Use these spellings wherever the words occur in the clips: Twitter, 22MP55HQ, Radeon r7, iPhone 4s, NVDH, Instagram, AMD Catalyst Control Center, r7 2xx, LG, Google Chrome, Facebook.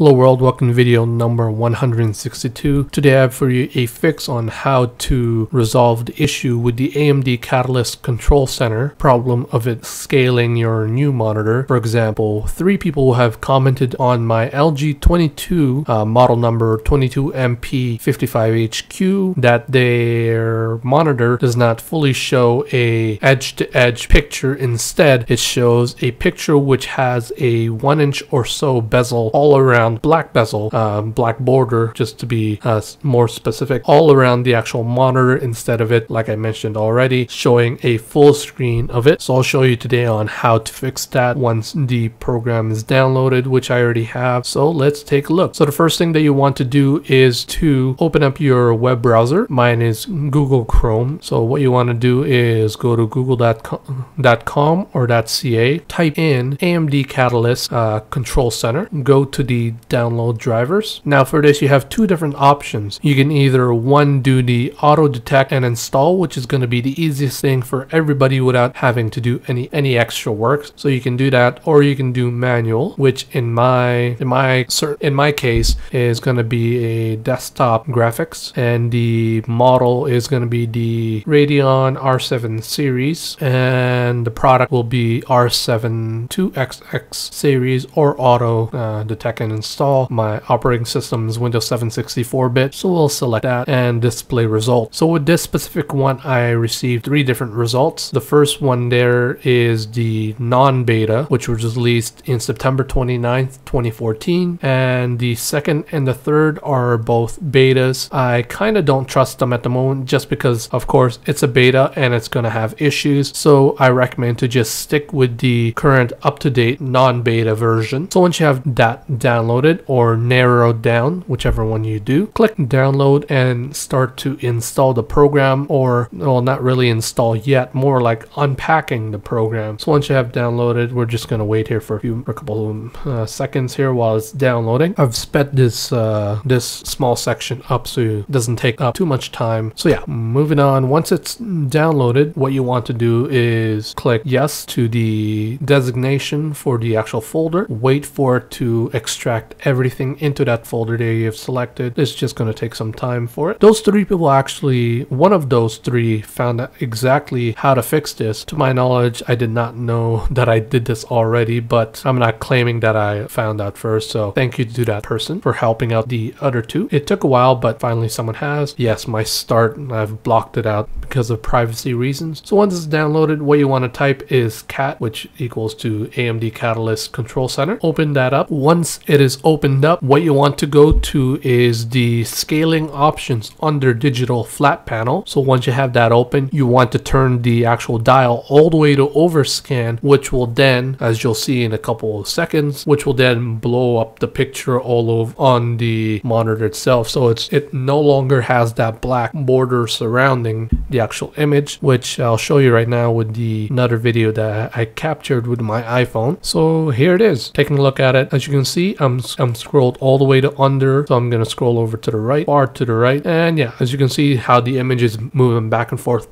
Hello world, welcome to video number 162. Today I have for you a fix on how to resolve the issue with the AMD Catalyst Control Center problem of it scaling your new monitor. For example, three people have commented on my LG 22 model number 22MP55HQ that their monitor does not fully show a edge-to-edge picture. Instead, it shows a picture which has a 1 inch or so bezel all around, black bezel, black border just to be more specific, all around the actual monitor instead of it, like I mentioned already, showing a full screen of it. So I'll show you today on how to fix that once the program is downloaded, which I already have. So let's take a look. So the first thing that you want to do is to open up your web browser. Mine is Google Chrome. So what you want to do is go to google.com or .ca, type in AMD Catalyst Control Center, go to the download drivers. Now for this you have two different options. You can either do the auto detect and install, which is going to be the easiest thing for everybody without having to do any extra work. So you can do that, or you can do manual, which in my case is going to be a desktop graphics, and the model is going to be the Radeon r7 series, and the product will be r7 2xx series or auto detect and install. My operating system is Windows 7 64-bit, so we'll select that and display results. So with this specific one, I received three different results. The first one there is the non-beta, which was released in September 29th, 2014, and the second and the third are both betas. I kind of don't trust them at the moment just because, of course, it's a beta and it's going to have issues, so I recommend to just stick with the current up-to-date non-beta version. So once you have that downloaded or narrowed down, whichever one you do, click download and start to install the program, or well, not really install yet, more like unpacking the program. So once you have downloaded, we're just going to wait here for a couple of seconds here while it's downloading. I've sped this small section up so it doesn't take up too much time. So yeah, moving on. Once it's downloaded, what you want to do is click yes to the designation for the actual folder, wait for it to extract everything into that folder that you've selected. It's just going to take some time for it. Those three people, actually one of those three, found out exactly how to fix this. To my knowledge, I did not know that I did this already, but I'm not claiming that I found out first, so thank you to that person for helping out the other two. It took a while, but finally someone has. Yes, my start, I've blocked it out because of privacy reasons. So once it's downloaded, what you want to type is cat, which equals to AMD Catalyst Control Center. Open that up. Once it is opened up, what you want to go to is the scaling options under digital flat panel. So once you have that open, you want to turn the actual dial all the way to overscan, which will then, as you'll see in a couple of seconds, which will then blow up the picture all over on the monitor itself. So it no longer has that black border surrounding the actual image, which I'll show you right now with another video that I captured with my iPhone. So here it is, taking a look at it. As you can see, I'm scrolled all the way to under, so I'm gonna scroll over to the right, far to the right, and yeah, as you can see how the image is moving back and forth.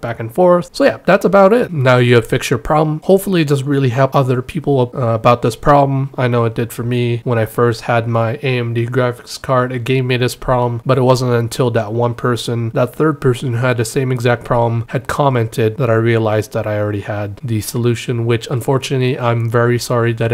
So yeah, that's about it. Now you have fixed your problem. Hopefully it does really help other people about this problem. I know it did for me. When I first had my AMD graphics card, it gave me this problem, but it wasn't until that one person, that third person who had the same exact problem, had commented that I realized that I already had the solution, which unfortunately I'm very sorry that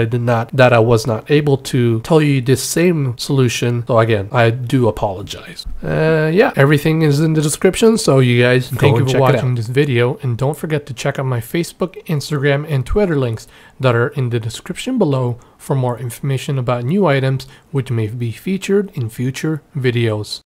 I was not able to tell you this same solution. So again, I do apologize. Yeah, everything is in the description, so you guys thank you for watching this video, and don't forget to check out my Facebook, Instagram, and Twitter links that are in the description below for more information about new items which may be featured in future videos.